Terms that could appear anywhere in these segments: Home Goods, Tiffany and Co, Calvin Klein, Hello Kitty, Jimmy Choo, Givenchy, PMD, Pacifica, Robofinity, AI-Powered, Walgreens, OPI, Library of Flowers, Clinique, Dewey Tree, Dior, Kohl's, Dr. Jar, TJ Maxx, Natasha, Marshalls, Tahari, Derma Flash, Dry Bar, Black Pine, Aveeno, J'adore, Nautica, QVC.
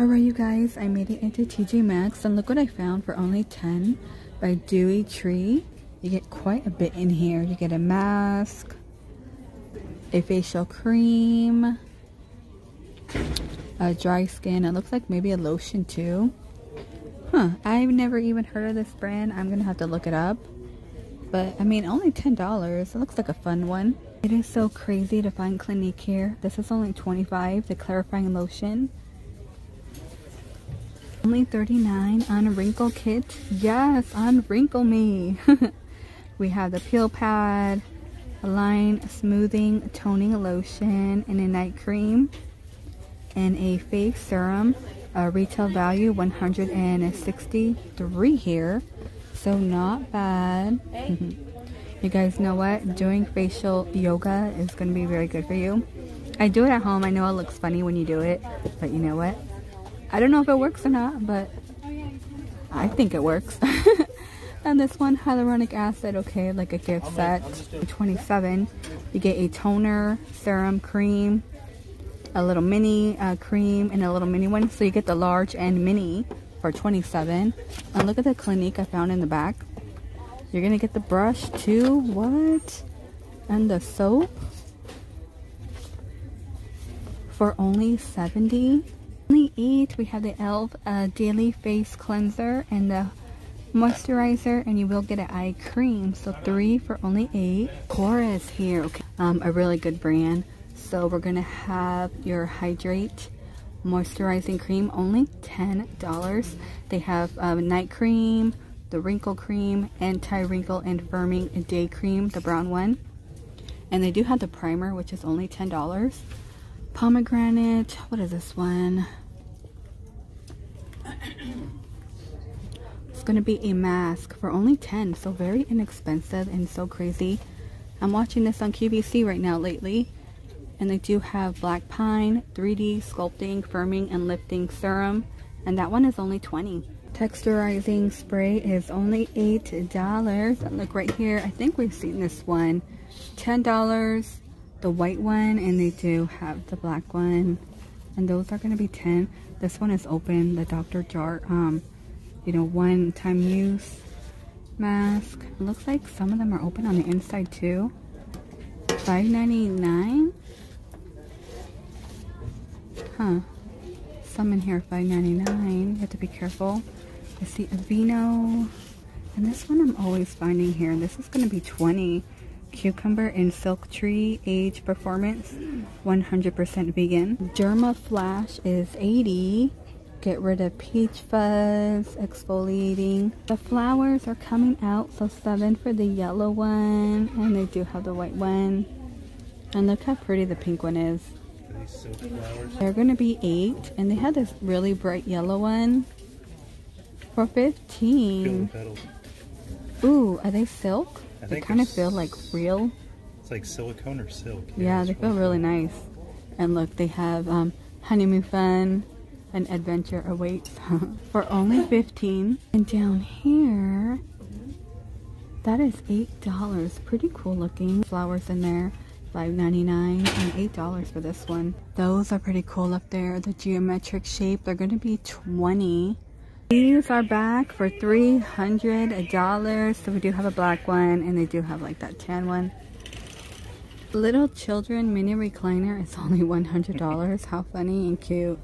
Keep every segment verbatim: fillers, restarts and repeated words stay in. Alright you guys, I made it into T J Maxx and look what I found for only ten by Dewey Tree. You get quite a bit in here. You get a mask, a facial cream, a dry skin. It looks like maybe a lotion too. Huh, I've never even heard of this brand. I'm gonna have to look it up. But I mean, only ten dollars. It looks like a fun one. It is so crazy to find Clinique here. This is only twenty-five dollars, the clarifying lotion. Only thirty-nine dollars on a wrinkle kit. Yes, on wrinkle me. We have the peel pad, a line smoothing toning lotion, and a night cream, and a face serum. Uh, retail value one hundred sixty-three dollars here, so not bad. You guys know what? Doing facial yoga is going to be very good for you. I do it at home. I know it looks funny when you do it, but you know what? I don't know if it works or not, but I think it works. And this one, hyaluronic acid, okay, like a gift set, twenty-seven dollars. You get a toner, serum, cream, a little mini uh, cream, and a little mini one. So you get the large and mini for twenty-seven dollars. And look at the Clinique I found in the back. You're gonna get the brush too. What? And the soap for only seventy dollars. Only eight. We have the Elf uh, Daily Face Cleanser and the moisturizer, and you will get an eye cream, so three for only eight. Korres here, okay, um, a really good brand. So we're gonna have your hydrate moisturizing cream, only ten dollars. They have um, night cream, the wrinkle cream, anti-wrinkle and firming day cream, the brown one, and they do have the primer, which is only ten dollars. Pomegranate, what is this one? It's gonna be a mask for only ten dollars, so very inexpensive and so crazy. I'm watching this on Q V C right now lately, and they do have Black Pine three D sculpting, firming, and lifting serum, and that one is only twenty dollars. Texturizing spray is only eight dollars, and look right here, I think we've seen this one, ten dollars. The white one, and they do have the black one, and those are going to be ten. This one is open, the Doctor Jar um you know, one time use mask. It looks like some of them are open on the inside too. Five ninety-nine, huh? Some in here five ninety-nine. You have to be careful. I see Aveeno, and this one I'm always finding here. This is going to be twenty. Cucumber and Silk Tree Age Performance, one hundred percent vegan. Derma Flash is eighty dollars. Get rid of peach fuzz, exfoliating. The flowers are coming out, so seven for the yellow one, and they do have the white one. And look how pretty the pink one is. They're gonna be eight, and they had this really bright yellow one for fifteen. Ooh, are they silk? I they kind of feel like real. It's like silicone or silk. Yeah, yeah, they feel really nice. And look, they have um, honeymoon fun and adventure awaits for only fifteen dollars. And down here, that is eight dollars. Pretty cool looking. Flowers in there, five ninety-nine, and eight dollars for this one. Those are pretty cool up there. The geometric shape, they're going to be twenty dollars. These are back for three hundred dollars, so we do have a black one, and they do have like that tan one. Little children mini recliner is only one hundred dollars. How funny and cute.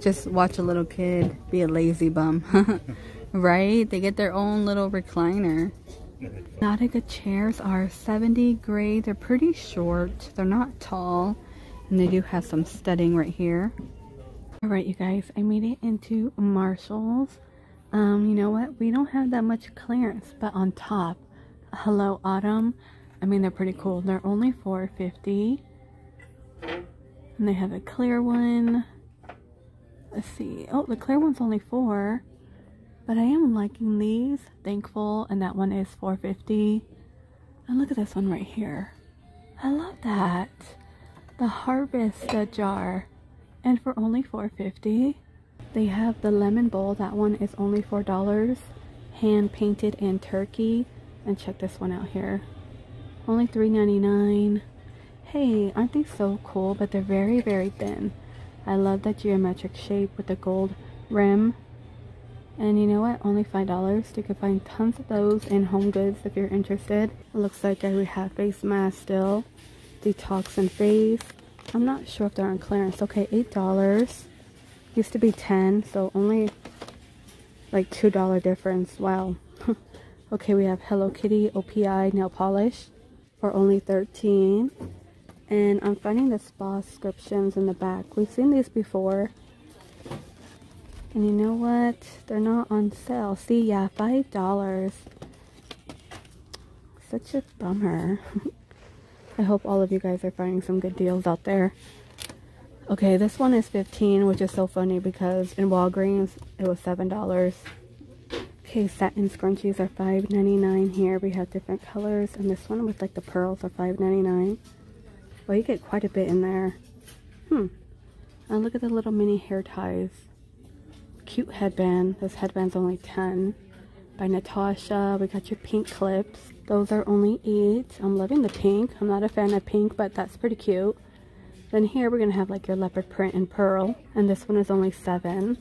Just watch a little kid be a lazy bum. Right? They get their own little recliner. Nautica chairs are seventy dollars gray. They're pretty short. They're not tall, and they do have some studding right here. Alright you guys, I made it into Marshalls. Um, you know what? We don't have that much clearance, but on top, Hello Autumn. I mean, they're pretty cool. They're only four fifty. And they have a clear one. Let's see. Oh, the clear one's only four. But I am liking these. Thankful, and that one is four fifty. And look at this one right here. I love that. The Harvest Jar. And for only four fifty. They have the lemon bowl. That one is only four dollars. Hand painted and turkey. And check this one out here. Only three ninety-nine. Hey, aren't these so cool? But they're very, very thin. I love that geometric shape with the gold rim. And you know what? Only five dollars. You can find tons of those in Home Goods if you're interested. It looks like I would have face mask still. Detox and face. I'm not sure if they're on clearance. Okay, eight dollars. Used to be ten, so only like two dollars difference. Wow. Okay, we have Hello Kitty O P I nail polish for only thirteen dollars. And I'm finding the spa descriptions in the back. We've seen these before. And you know what? They're not on sale. See, yeah, five dollars. Such a bummer. I hope all of you guys are finding some good deals out there. Okay, this one is fifteen dollars, which is so funny because in Walgreens, it was seven dollars. Okay, satin scrunchies are five ninety-nine here. We have different colors. And this one with like the pearls are five ninety-nine. Well, you get quite a bit in there. Hmm. And look at the little mini hair ties. Cute headband. This headband's only ten dollars. By Natasha. We got your pink clips. Those are only eight dollars. I'm loving the pink. I'm not a fan of pink, but that's pretty cute. Then here we're gonna have like your leopard print and pearl, and this one is only seven dollars.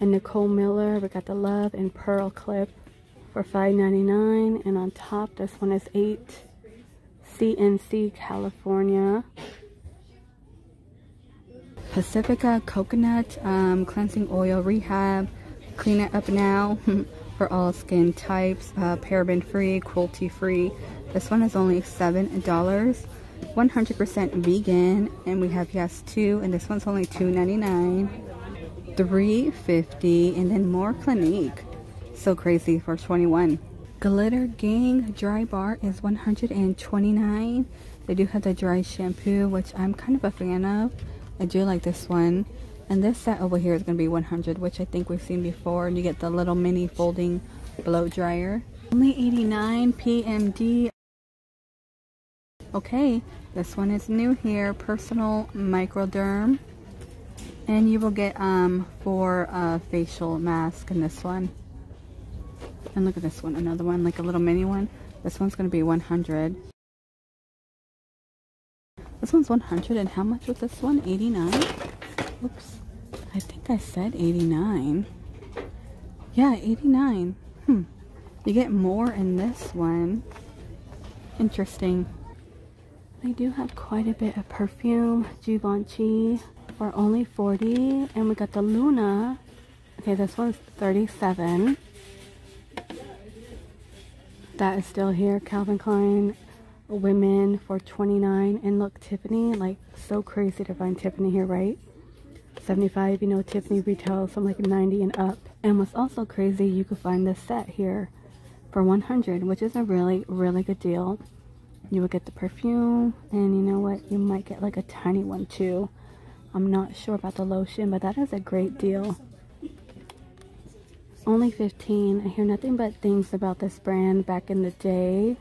And Nicole Miller, we got the love and pearl clip for five ninety-nine, and on top this one is eight dollars. C N C California. Pacifica Coconut um, Cleansing Oil Rehab, Clean It Up Now for all skin types, uh, paraben free, cruelty free. This one is only seven dollars, one hundred percent vegan, and we have Yes two, and this one's only two ninety-nine, three fifty, and then more Clinique. So crazy for twenty-one dollars. Glitter Gang Dry Bar is one hundred twenty-nine dollars. They do have the dry shampoo, which I'm kind of a fan of. I do like this one, and this set over here is going to be one hundred dollars, which I think we've seen before, and you get the little mini folding blow dryer. Only eighty-nine dollars P M D. Okay, this one is new here, Personal Microderm, and you will get um four uh, facial masks in this one. And look at this one, another one, like a little mini one. This one's going to be one hundred dollars. This one's one hundred dollars, and how much was this one? eighty-nine dollars? Oops. I think I said eighty-nine dollars. Yeah, eighty-nine dollars. Hmm. You get more in this one. Interesting. They do have quite a bit of perfume. Givenchy for only forty dollars. And we got the Luna. Okay, this one's thirty-seven dollars. That is still here. Calvin Klein women for twenty-nine dollars. And look, Tiffany, like, so crazy to find Tiffany here, right? seventy-five dollars. You know, Tiffany retails from like ninety dollars and up. And what's also crazy, you could find this set here for one hundred dollars, which is a really, really good deal. You would get the perfume, and you know what? You might get like a tiny one too. I'm not sure about the lotion, but that is a great deal. Only fifteen dollars. I hear nothing but things about this brand back in the day.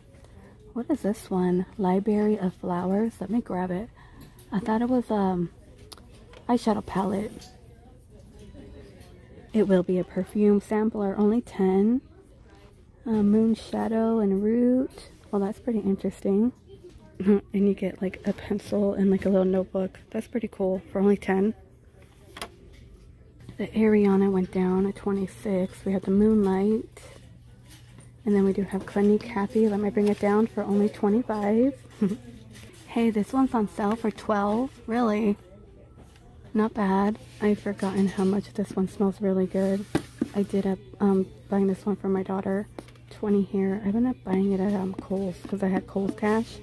What is this one? Library of Flowers. Let me grab it. I thought it was um eyeshadow palette. It will be a perfume sampler. Only ten dollars. Uh, moon Shadow and Root. Well, that's pretty interesting. And you get like a pencil and like a little notebook. That's pretty cool for only ten dollars. The Ariana went down at twenty-six dollars. We have the Moonlight. And then we do have Clinique Happy. Let me bring it down for only twenty-five dollars. Hey, this one's on sale for twelve dollars. Really? Not bad. I've forgotten how much this one smells really good. I did up um, buying this one for my daughter. twenty dollars here. I've been up buying it at um, Kohl's because I had Kohl's cash,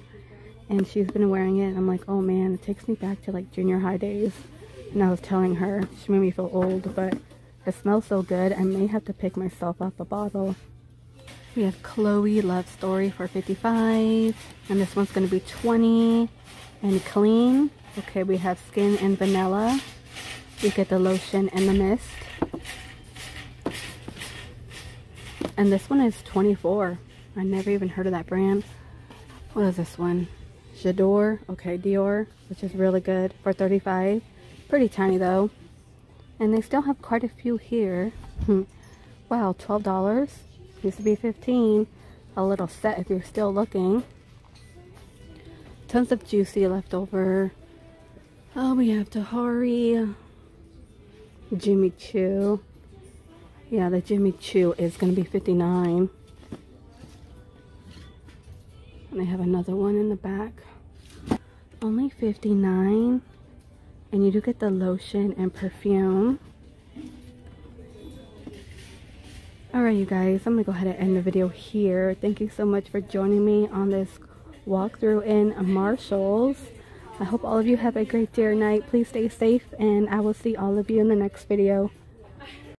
and she's been wearing it, and I'm like, oh man, it takes me back to like junior high days. And I was telling her, she made me feel old, but it smells so good I may have to pick myself up a bottle. We have Chloe Love Story for fifty-five dollars, and this one's going to be twenty dollars. And Clean. Okay, we have Skin and Vanilla. You get the lotion and the mist. And this one is twenty-four dollars. I never even heard of that brand. What is this one? J'adore. Okay, Dior, which is really good for thirty-five dollars. Pretty tiny though. And they still have quite a few here. Hmm. Wow, twelve dollars. Used to be fifteen dollars. A little set if you're still looking. Tons of Juicy left over. Oh, we have Tahari, Jimmy Choo. Yeah, the Jimmy Choo is going to be fifty-nine dollars. And they have another one in the back. Only fifty-nine dollars. And you do get the lotion and perfume. Alright, you guys, I'm going to go ahead and end the video here. Thank you so much for joining me on this walkthrough in Marshalls. I hope all of you have a great day or night. Please stay safe, and I will see all of you in the next video.